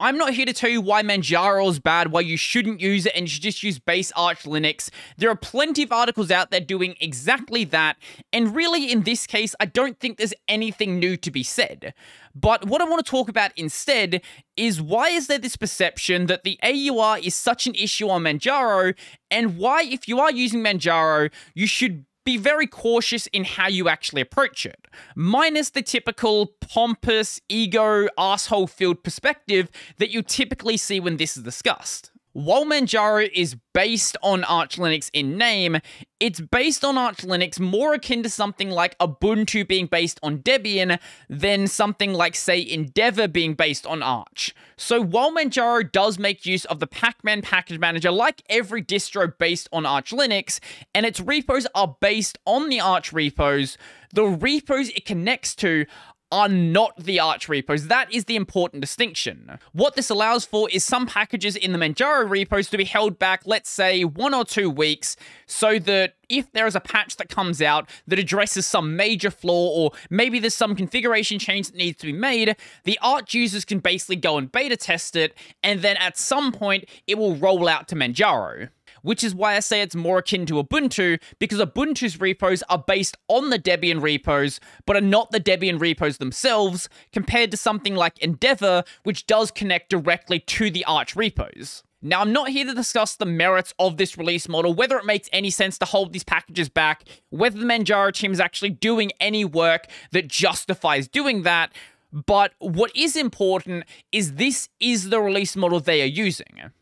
I'm not here to tell you why Manjaro is bad, why you shouldn't use it, and you should just use base Arch Linux. There are plenty of articles out there doing exactly that, and really in this case, I don't think there's anything new to be said. But what I want to talk about instead is why is there this perception that the AUR is such an issue on Manjaro, and why if you are using Manjaro, you should be very cautious in how you actually approach it. Minus the typical pompous, ego, asshole filled perspective that you typically see when this is discussed. While Manjaro is based on Arch Linux in name, it's based on Arch Linux more akin to something like Ubuntu being based on Debian than something like, say, Endeavour being based on Arch. So while Manjaro does make use of the Pacman package manager like every distro based on Arch Linux, and its repos are based on the Arch repos, the repos it connects to are not the Arch repos. That is the important distinction. What this allows for is some packages in the Manjaro repos to be held back, let's say 1 or 2 weeks, so that if there is a patch that comes out that addresses some major flaw, or maybe there's some configuration change that needs to be made, the Arch users can basically go and beta test it, and then at some point it will roll out to Manjaro. Which is why I say it's more akin to Ubuntu, because Ubuntu's repos are based on the Debian repos, but are not the Debian repos themselves, compared to something like Endeavour, which does connect directly to the Arch repos. Now, I'm not here to discuss the merits of this release model, whether it makes any sense to hold these packages back, whether the Manjaro team is actually doing any work that justifies doing that, but what is important is this is the release model they are using.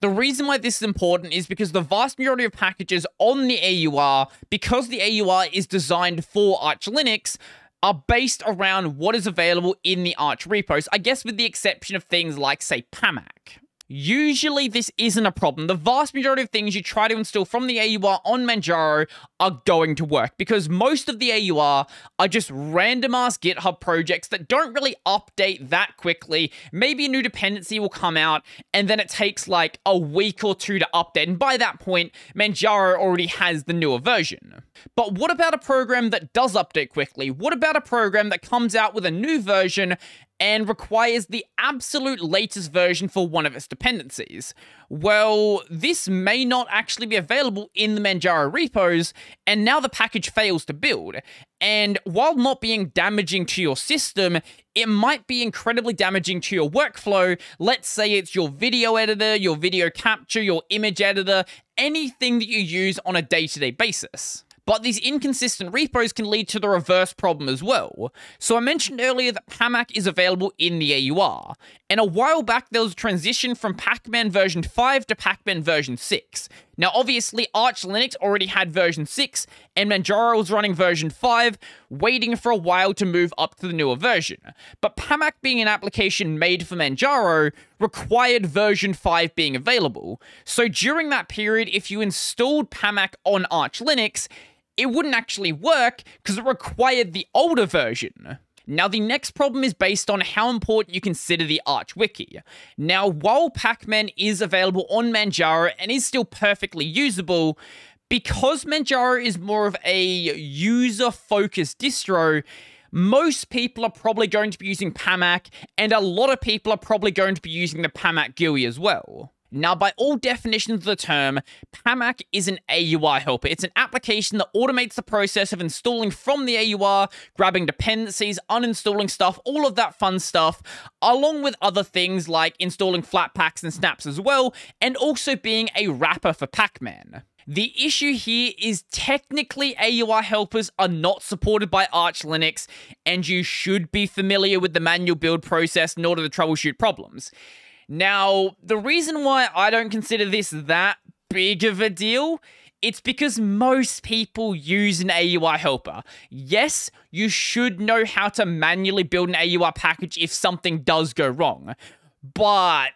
The reason why this is important is because the vast majority of packages on the AUR, because the AUR is designed for Arch Linux, are based around what is available in the Arch repos, I guess with the exception of things like, say, Pamac. Usually this isn't a problem. The vast majority of things you try to install from the AUR on Manjaro are going to work, because most of the AUR are just random ass GitHub projects that don't really update that quickly. Maybe a new dependency will come out and then it takes like a week or two to update, and by that point Manjaro already has the newer version. But what about a program that does update quickly? What about a program that comes out with a new version and requires the absolute latest version for one of its dependencies? Well, this may not actually be available in the Manjaro repos, and now the package fails to build. And while not being damaging to your system, it might be incredibly damaging to your workflow. Let's say it's your video editor, your video capture, your image editor, anything that you use on a day-to-day basis. But these inconsistent repos can lead to the reverse problem as well. So I mentioned earlier that Pamac is available in the AUR, and a while back there was a transition from Pacman version 5 to Pacman version 6. Now obviously Arch Linux already had version 6, and Manjaro was running version 5, waiting for a while to move up to the newer version. But Pamac being an application made for Manjaro required version 5 being available. So during that period, if you installed Pamac on Arch Linux, it wouldn't actually work because it required the older version. Now, the next problem is based on how important you consider the Arch Wiki. Now, while Pacman is available on Manjaro and is still perfectly usable, because Manjaro is more of a user-focused distro, most people are probably going to be using Pamac, and a lot of people are probably going to be using the Pamac GUI as well. Now, by all definitions of the term, Pamac is an AUR helper. It's an application that automates the process of installing from the AUR, grabbing dependencies, uninstalling stuff, all of that fun stuff, along with other things like installing flatpaks and snaps as well, and also being a wrapper for Pacman. The issue here is technically AUR helpers are not supported by Arch Linux, and you should be familiar with the manual build process in order to troubleshoot problems. Now, the reason why I don't consider this that big of a deal, it's because most people use an AUR helper. Yes, you should know how to manually build an AUR package if something does go wrong, but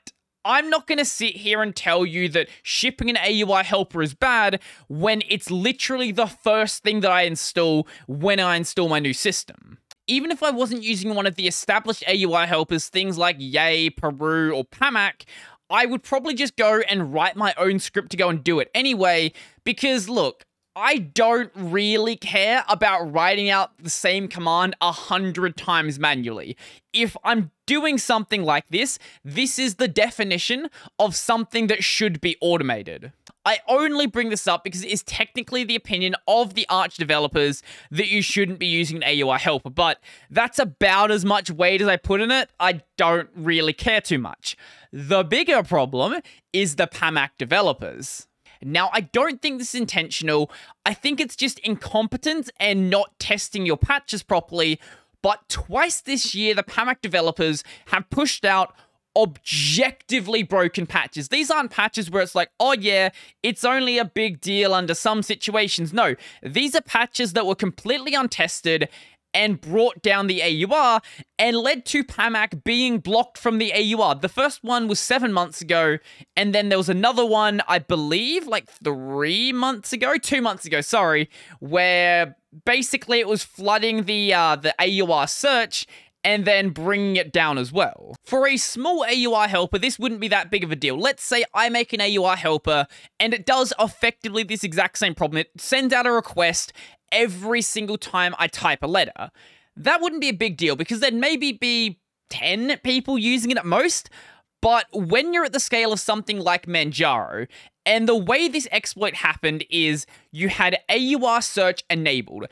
I'm not going to sit here and tell you that shipping an AUR helper is bad when it's literally the first thing that I install when I install my new system. Even if I wasn't using one of the established AUR helpers, things like Yay, Paru, or Pamac, I would probably just go and write my own script to go and do it anyway, because look, I don't really care about writing out the same command 100 times manually. If I'm doing something like this, this is the definition of something that should be automated. I only bring this up because it is technically the opinion of the Arch developers that you shouldn't be using an AUI helper, but that's about as much weight as I put in it. I don't really care too much. The bigger problem is the Pamac developers. Now, I don't think this is intentional. I think it's just incompetence and not testing your patches properly, but twice this year, the Pamac developers have pushed out objectively broken patches. These aren't patches where it's like, oh yeah, it's only a big deal under some situations. No, these are patches that were completely untested and brought down the AUR and led to Pamac being blocked from the AUR. The first one was 7 months ago, and then there was another one, I believe, like 2 months ago, sorry, where basically it was flooding the AUR search and then bringing it down as well. For a small AUI helper, this wouldn't be that big of a deal. Let's say I make an AUI helper, and it does effectively this exact same problem. It sends out a request every single time I type a letter. That wouldn't be a big deal, because there'd maybe be 10 people using it at most, but when you're at the scale of something like Manjaro, and the way this exploit happened is you had AUR search enabled.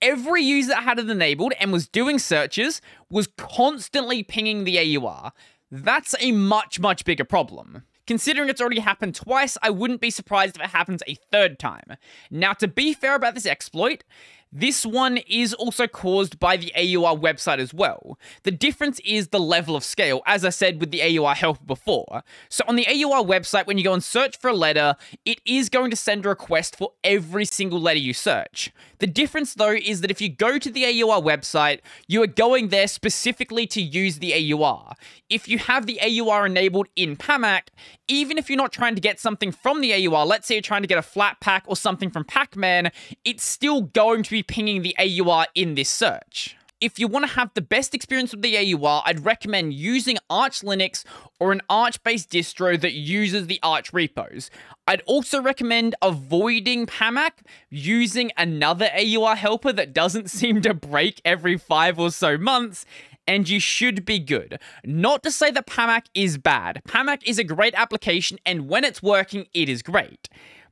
Every user that had it enabled and was doing searches was constantly pinging the AUR. That's a much, much bigger problem. Considering it's already happened twice, I wouldn't be surprised if it happens a third time. Now, to be fair about this exploit, this one is also caused by the AUR website as well. The difference is the level of scale, as I said with the AUR helper before. So on the AUR website, when you go and search for a letter, it is going to send a request for every single letter you search. The difference, though, is that if you go to the AUR website, you are going there specifically to use the AUR. If you have the AUR enabled in Pamac, even if you're not trying to get something from the AUR, let's say you're trying to get a flat pack or something from Pacman, it's still going to be pinging the AUR in this search. If you want to have the best experience with the AUR, I'd recommend using Arch Linux or an Arch-based distro that uses the Arch repos. I'd also recommend avoiding Pamac, using another AUR helper that doesn't seem to break every 5 or so months, and you should be good. Not to say that Pamac is bad. Pamac is a great application, and when it's working, it is great.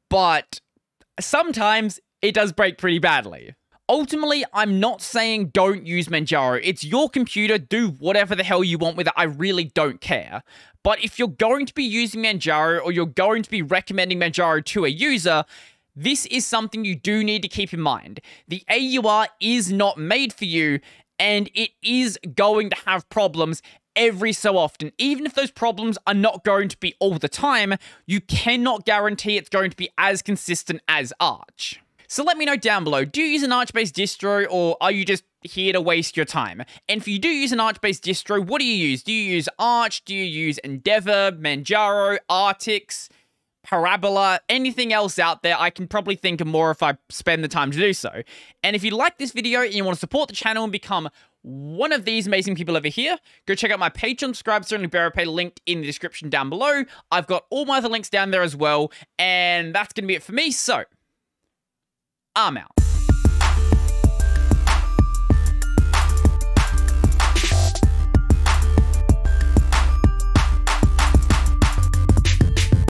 But sometimes it does break pretty badly. Ultimately, I'm not saying don't use Manjaro. It's your computer, do whatever the hell you want with it, I really don't care. But if you're going to be using Manjaro, or you're going to be recommending Manjaro to a user, this is something you do need to keep in mind. The AUR is not made for you, and it is going to have problems every so often. Even if those problems are not going to be all the time, you cannot guarantee it's going to be as consistent as Arch. So let me know down below, do you use an Arch-based distro, or are you just here to waste your time? And if you do use an Arch-based distro, what do you use? Do you use Arch? Do you use Endeavour, Manjaro, Artix, Parabola, anything else out there? I can probably think of more if I spend the time to do so. And if you like this video and you want to support the channel and become one of these amazing people over here, go check out my Patreon subscribers and Liberapay linked in the description down below. I've got all my other links down there as well. And that's going to be it for me. So I'm out.